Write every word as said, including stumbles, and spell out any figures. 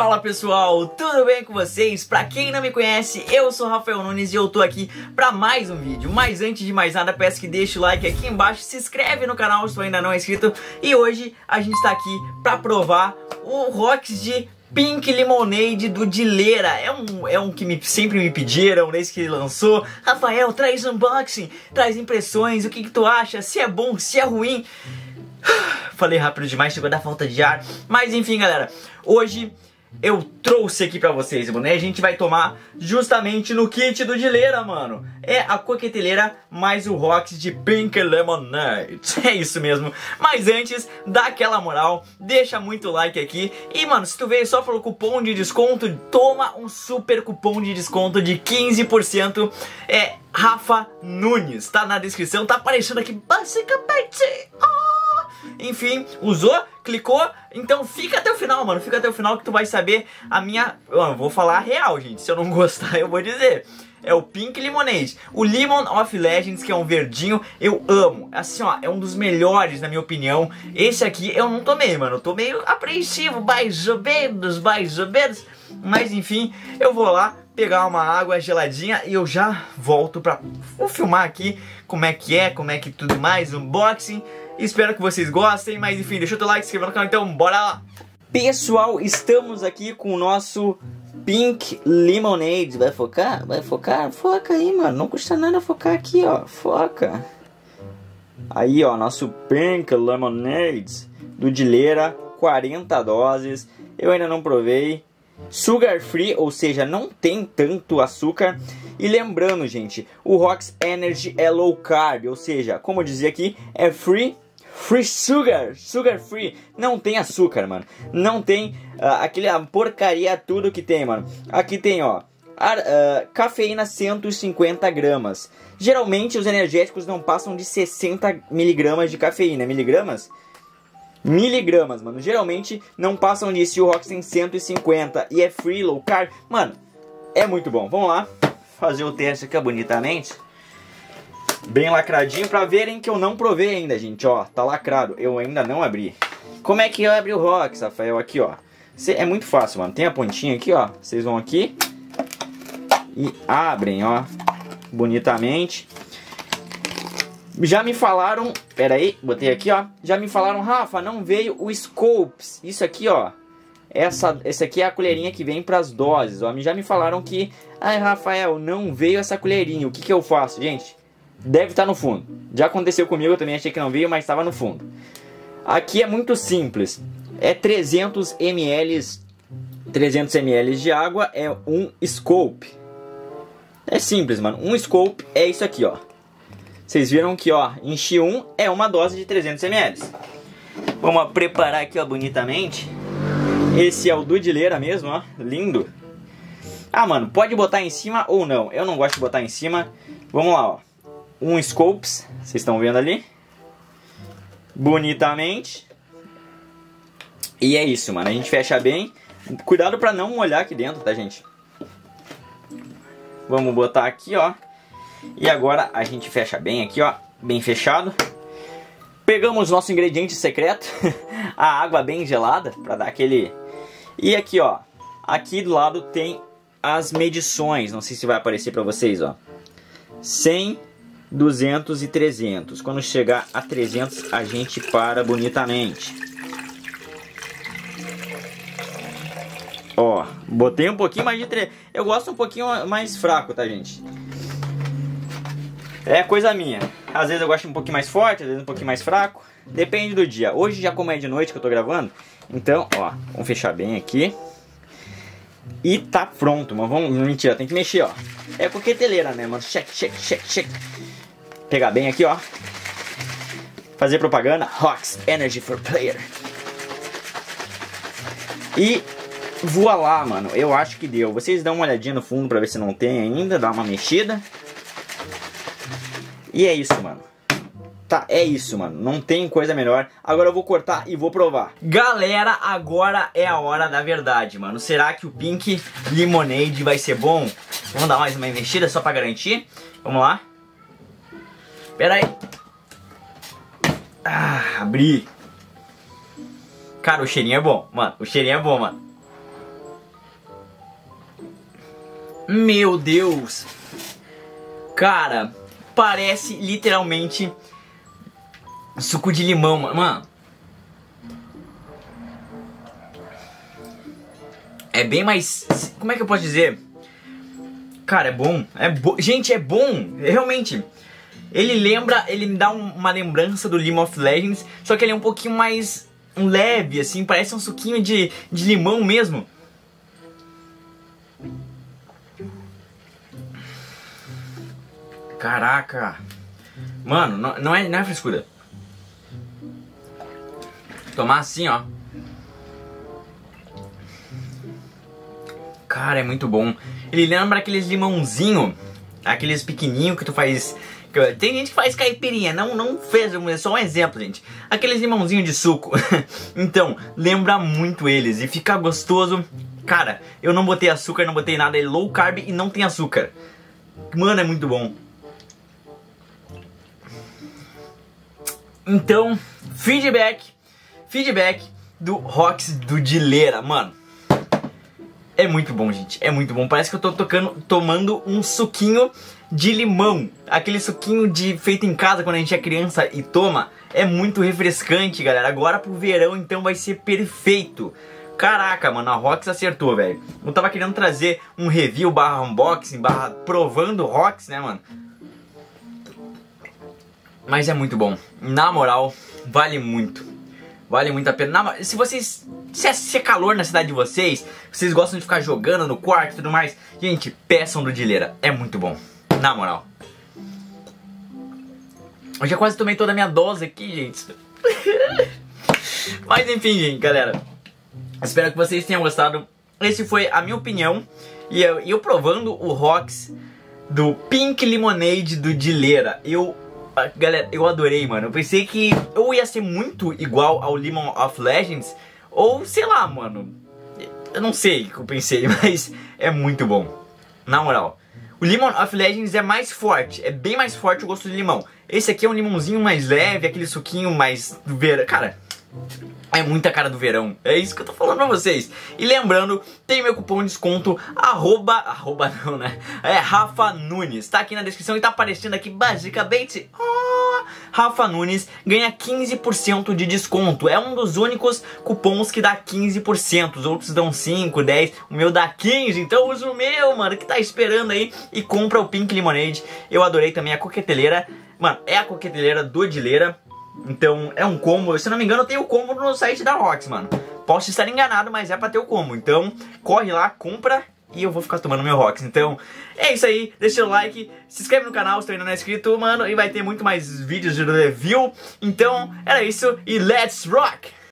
Fala pessoal, tudo bem com vocês? Pra quem não me conhece, eu sou Rafael Nunes e eu tô aqui pra mais um vídeo. Mas antes de mais nada, peço que deixe o like aqui embaixo, se inscreve no canal se tu ainda não é inscrito. E hoje a gente tá aqui pra provar o Roxx de Pink Lemonade do Dilera. É um, é um que me, sempre me pediram desde que lançou. Rafael, traz unboxing, traz impressões, o que, que tu acha, se é bom, se é ruim. Falei rápido demais, chegou a dar falta de ar. Mas enfim, galera, hoje eu trouxe aqui pra vocês, mano, né? A gente vai tomar justamente no kit do Dilera, mano. É a coqueteleira mais o Roxx de Pink Lemonade. É isso mesmo. Mas antes, dá aquela moral, deixa muito like aqui. E, mano, se tu veio só pelo cupom de desconto, toma um super cupom de desconto de quinze por cento. É Rafa Nunes. Tá na descrição, tá aparecendo aqui basicamente. Enfim, usou, clicou, então fica até o final, mano, fica até o final que tu vai saber a minha... Eu vou falar a real, gente, se eu não gostar eu vou dizer. É o Pink Lemonade, o Lemon of Legends, que é um verdinho, eu amo. Assim, ó, é um dos melhores, na minha opinião. Esse aqui eu não tomei, mano, eu tô meio apreensivo, mais ou menos, mais ou menos. Mas enfim, eu vou lá pegar uma água geladinha e eu já volto pra... Vou filmar aqui como é que é, como é que tudo mais, unboxing. Espero que vocês gostem, mas enfim, deixa o teu like, se inscreva no canal, então bora lá! Pessoal, estamos aqui com o nosso Pink Lemonade. Vai focar? Vai focar? Foca aí, mano, não custa nada focar aqui, ó, foca! Aí, ó, nosso Pink Lemonade do Dilera, quarenta doses, eu ainda não provei. Sugar free, ou seja, não tem tanto açúcar. E lembrando, gente, o Roxx Energy é low carb, ou seja, como eu dizia aqui, é free, free sugar, sugar free. Não tem açúcar, mano. Não tem uh, aquela porcaria tudo que tem, mano. Aqui tem, ó, ar, uh, cafeína cento e cinquenta gramas. Geralmente os energéticos não passam de sessenta miligramas de cafeína. Miligramas? Miligramas, mano, geralmente não passam disso. E o Roxx tem cento e cinquenta e é free, low carb, mano, é muito bom. Vamos lá fazer o teste aqui bonitamente, bem lacradinho, pra verem que eu não provei ainda, gente, ó, tá lacrado, eu ainda não abri. Como é que eu abri o Roxx, Rafael? Aqui, ó, cê, é muito fácil, mano, tem a pontinha aqui, ó, vocês vão aqui e abrem, ó, bonitamente. Já me falaram, pera aí, botei aqui, ó. Já me falaram, Rafa, não veio o Scopes. Isso aqui, ó. Essa, essa aqui é a colherinha que vem pras doses, ó. Já me falaram que, ai, Rafael, não veio essa colherinha. O que que eu faço, gente? Deve estar no fundo. Já aconteceu comigo, eu também achei que não veio, mas estava no fundo. Aqui é muito simples. É trezentos mililitros, trezentos mililitros de água é um Scope. É simples, mano. Um Scope é isso aqui, ó. Vocês viram que, ó, enchi um, é uma dose de trezentos mililitros. Vamos ó, preparar aqui, ó, bonitamente. Esse é o do Dilera mesmo, ó, lindo. Ah, mano, pode botar em cima ou não. Eu não gosto de botar em cima. Vamos lá, ó. Um Scopes, vocês estão vendo ali. Bonitamente. E é isso, mano, a gente fecha bem. Cuidado pra não molhar aqui dentro, tá, gente? Vamos botar aqui, ó. E agora a gente fecha bem aqui, ó, bem fechado. Pegamos nosso ingrediente secreto, a água bem gelada, para dar aquele... E aqui, ó, aqui do lado tem as medições, não sei se vai aparecer para vocês, ó. cem, duzentos e trezentos. Quando chegar a trezentos, a gente para bonitamente. Ó, botei um pouquinho mais de trezentos. Eu gosto um pouquinho mais fraco, tá, gente? É coisa minha. Às vezes eu gosto um pouquinho mais forte, às vezes um pouquinho mais fraco. Depende do dia. Hoje já como é de noite que eu tô gravando. Então, ó, vamos fechar bem aqui. E tá pronto, mas vamos... Mentira, tem que mexer, ó. É coqueteleira, né, mano? Check, check, check, check. Pegar bem aqui, ó. Fazer propaganda. Roxx Energy for Player. E... voa lá, mano. Eu acho que deu. Vocês dão uma olhadinha no fundo pra ver se não tem ainda. Dá uma mexida. E é isso, mano. Tá, é isso, mano. Não tem coisa melhor. Agora eu vou cortar e vou provar. Galera, agora é a hora da verdade, mano. Será que o Pink Lemonade vai ser bom? Vamos dar mais uma investida só pra garantir. Vamos lá. Pera aí. Ah, abri. Cara, o cheirinho é bom, mano. O cheirinho é bom, mano. Meu Deus! Cara, parece literalmente suco de limão, mano. É bem mais... Como é que eu posso dizer? Cara, é bom. É bo... Gente, é bom. Realmente. Ele lembra... Ele me dá um, uma lembrança do Lemon of Legends. Só que ele é um pouquinho mais leve, assim. Parece um suquinho de, de limão mesmo. Caraca. Mano, não, não, é, não é frescura. Tomar assim, ó. Cara, é muito bom. Ele lembra aqueles limãozinho, aqueles pequenininho que tu faz... Tem gente que faz caipirinha, não, não fez, é só um exemplo, gente. Aqueles limãozinho de suco. Então, lembra muito eles e fica gostoso. Cara, eu não botei açúcar, não botei nada, é low carb e não tem açúcar. Mano, é muito bom. Então, feedback, feedback do Roxx do Dilera, mano. É muito bom, gente. É muito bom. Parece que eu tô tocando, tomando um suquinho de limão. Aquele suquinho de, feito em casa quando a gente é criança e toma. É muito refrescante, galera. Agora pro verão, então, vai ser perfeito. Caraca, mano. A Roxx acertou, velho. Eu tava querendo trazer um review barra unboxing, barra provando Roxx, né, mano? Mas é muito bom. Na moral, vale muito. Vale muito a pena. Na, se vocês... Se é, se é calor na cidade de vocês, vocês gostam de ficar jogando no quarto e tudo mais, gente, peçam do Dilera. É muito bom, na moral. Eu já quase tomei toda a minha dose aqui, gente. Mas enfim, gente, galera, espero que vocês tenham gostado. Esse foi a minha opinião. E eu, eu provando o Roxx do Pink Lemonade do Dilera. Eu... Galera, eu adorei, mano. Eu pensei que eu ia ser muito igual ao Lemon of Legends. Ou, sei lá, mano, eu não sei o que eu pensei, mas é muito bom. Na moral, o Lemon of Legends é mais forte, é bem mais forte o gosto de limão. Esse aqui é um limãozinho mais leve, aquele suquinho mais do verão. Cara, é muita cara do verão, é isso que eu tô falando pra vocês. E lembrando, tem meu cupom de desconto, arroba, arroba não, né? É Rafa Nunes, tá aqui na descrição e tá aparecendo aqui basicamente... Rafa Nunes ganha quinze por cento de desconto. É um dos únicos cupons que dá quinze por cento. Os outros dão cinco, dez. O meu dá quinze. Então usa o meu, mano, que tá esperando aí. E compra o Pink Lemonade. Eu adorei também a coqueteleira. Mano, é a coqueteleira do Dilera. Então é um combo. Se não me engano, tem o combo no site da Roxx, mano. Posso estar enganado, mas é pra ter o combo. Então corre lá, compra. E eu vou ficar tomando meu Roxx. Então, é isso aí. Deixa o like. Se inscreve no canal se ainda não é inscrito, mano. E vai ter muito mais vídeos de review. Então, era isso. E let's rock!